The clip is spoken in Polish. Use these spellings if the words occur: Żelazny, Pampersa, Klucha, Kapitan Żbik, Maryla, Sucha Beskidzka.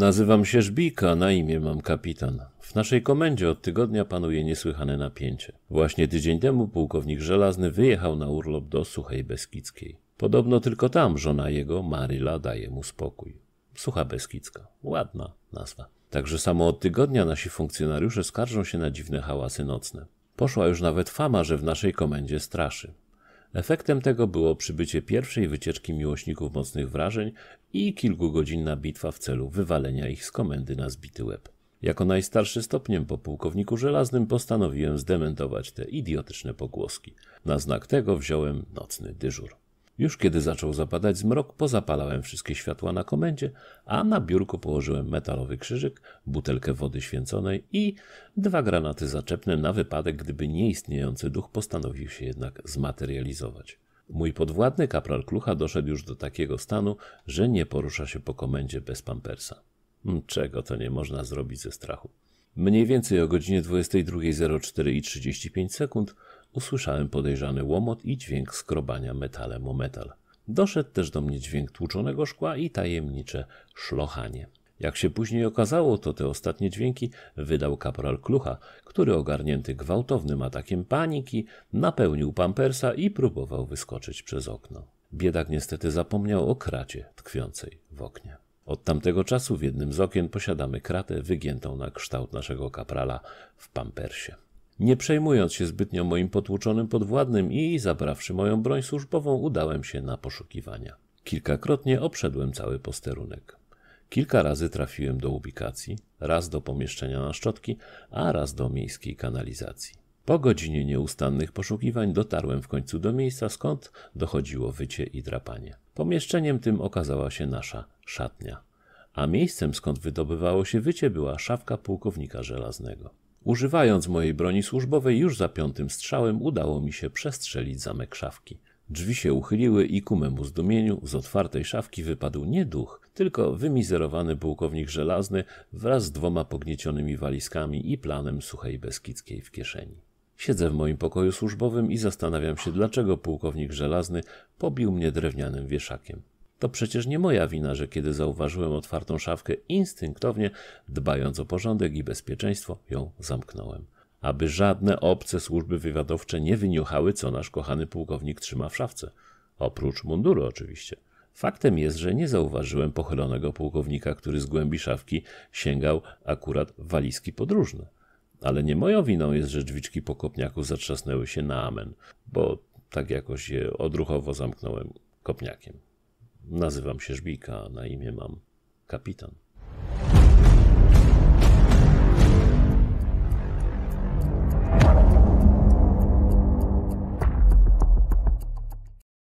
Nazywam się Żbik, a na imię mam kapitan. W naszej komendzie od tygodnia panuje niesłychane napięcie. Właśnie tydzień temu pułkownik Żelazny wyjechał na urlop do Suchej Beskidzkiej. Podobno tylko tam żona jego, Maryla, daje mu spokój. Sucha Beskidzka. Ładna nazwa. Także samo od tygodnia nasi funkcjonariusze skarżą się na dziwne hałasy nocne. Poszła już nawet fama, że w naszej komendzie straszy. Efektem tego było przybycie pierwszej wycieczki miłośników mocnych wrażeń i kilkugodzinna bitwa w celu wywalenia ich z komendy na zbity łeb. Jako najstarszy stopniem po pułkowniku Żelaznym postanowiłem zdementować te idiotyczne pogłoski. Na znak tego wziąłem nocny dyżur. Już kiedy zaczął zapadać zmrok, pozapalałem wszystkie światła na komendzie, a na biurku położyłem metalowy krzyżyk, butelkę wody święconej i 2 granaty zaczepne na wypadek, gdyby nieistniejący duch postanowił się jednak zmaterializować. Mój podwładny, kapral Klucha, doszedł już do takiego stanu, że nie porusza się po komendzie bez pampersa. Czego to nie można zrobić ze strachu. Mniej więcej o godzinie 22:04:35 usłyszałem podejrzany łomot i dźwięk skrobania metalem o metal. Doszedł też do mnie dźwięk tłuczonego szkła i tajemnicze szlochanie. Jak się później okazało, to te ostatnie dźwięki wydał kapral Klucha, który ogarnięty gwałtownym atakiem paniki napełnił pampersa i próbował wyskoczyć przez okno. Biedak niestety zapomniał o kracie tkwiącej w oknie. Od tamtego czasu w jednym z okien posiadamy kratę wygiętą na kształt naszego kaprala w pampersie. Nie przejmując się zbytnio moim potłuczonym podwładnym i zabrawszy moją broń służbową, udałem się na poszukiwania. Kilkakrotnie obszedłem cały posterunek. Kilka razy trafiłem do ubikacji, raz do pomieszczenia na szczotki, a raz do miejskiej kanalizacji. Po godzinie nieustannych poszukiwań dotarłem w końcu do miejsca, skąd dochodziło wycie i drapanie. Pomieszczeniem tym okazała się nasza szatnia, a miejscem, skąd wydobywało się wycie, była szafka pułkownika Żelaznego. Używając mojej broni służbowej, już za 5. strzałem udało mi się przestrzelić zamek szafki. Drzwi się uchyliły i ku memu zdumieniu z otwartej szafki wypadł nie duch, tylko wymizerowany pułkownik Żelazny wraz z 2 pogniecionymi walizkami i planem Suchej Beskidzkiej w kieszeni. Siedzę w moim pokoju służbowym i zastanawiam się, dlaczego pułkownik Żelazny pobił mnie drewnianym wieszakiem. To przecież nie moja wina, że kiedy zauważyłem otwartą szafkę, instynktownie, dbając o porządek i bezpieczeństwo, ją zamknąłem. Aby żadne obce służby wywiadowcze nie wyniuchały, co nasz kochany pułkownik trzyma w szafce. Oprócz munduru oczywiście. Faktem jest, że nie zauważyłem pochylonego pułkownika, który z głębi szafki sięgał akurat walizki podróżne. Ale nie moją winą jest, że drzwiczki po kopniaku zatrzasnęły się na amen, bo tak jakoś je odruchowo zamknąłem kopniakiem. Nazywam się Żbik, a na imię mam kapitan.